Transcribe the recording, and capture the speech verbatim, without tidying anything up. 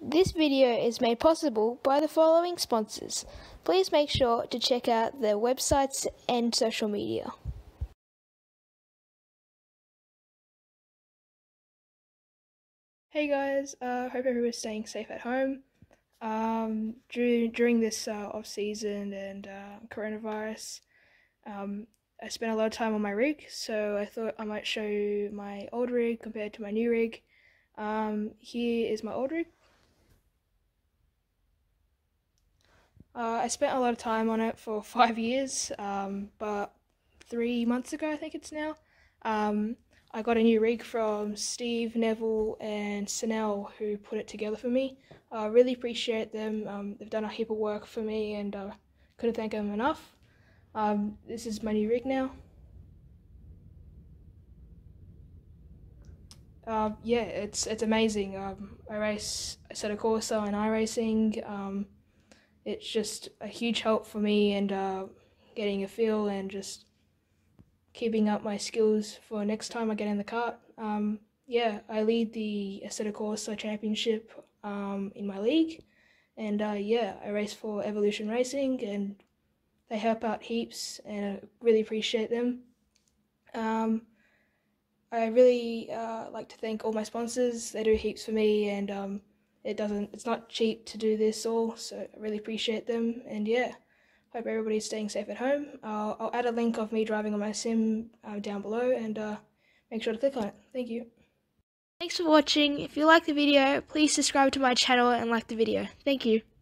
This video is made possible by the following sponsors. Please make sure to check out their websites and social media. Hey guys, uh, hope everyone's staying safe at home. Um, during, during this uh, off season and uh, coronavirus, um, I spent a lot of time on my rig, so I thought I might show you my old rig compared to my new rig. Um, here is my old rig. Uh, I spent a lot of time on it for five years, um, but three months ago, I think it's now, um, I got a new rig from Steve Neville and Sennel, who put it together for me. I uh, really appreciate them. Um, they've done a heap of work for me, and I uh, couldn't thank them enough. Um, this is my new rig now. Uh, yeah, it's it's amazing. Um, I race Assetto Corsa and iRacing. Um, It's just a huge help for me and uh, getting a feel and just keeping up my skills for next time I get in the kart. Um, yeah, I lead the Assetto Corsa Championship um, in my league, and uh, yeah, I race for Evolution Racing, and they help out heaps, and I really appreciate them. Um, I really uh, like to thank all my sponsors. They do heaps for me, and um, It doesn't, it's not cheap to do this all, so I really appreciate them. And yeah, hope everybody's staying safe at home. I'll, I'll add a link of me driving on my sim uh, down below, and uh, make sure to click on it. Thank you. Thanks for watching. If you like the video, please subscribe to my channel and like the video. Thank you.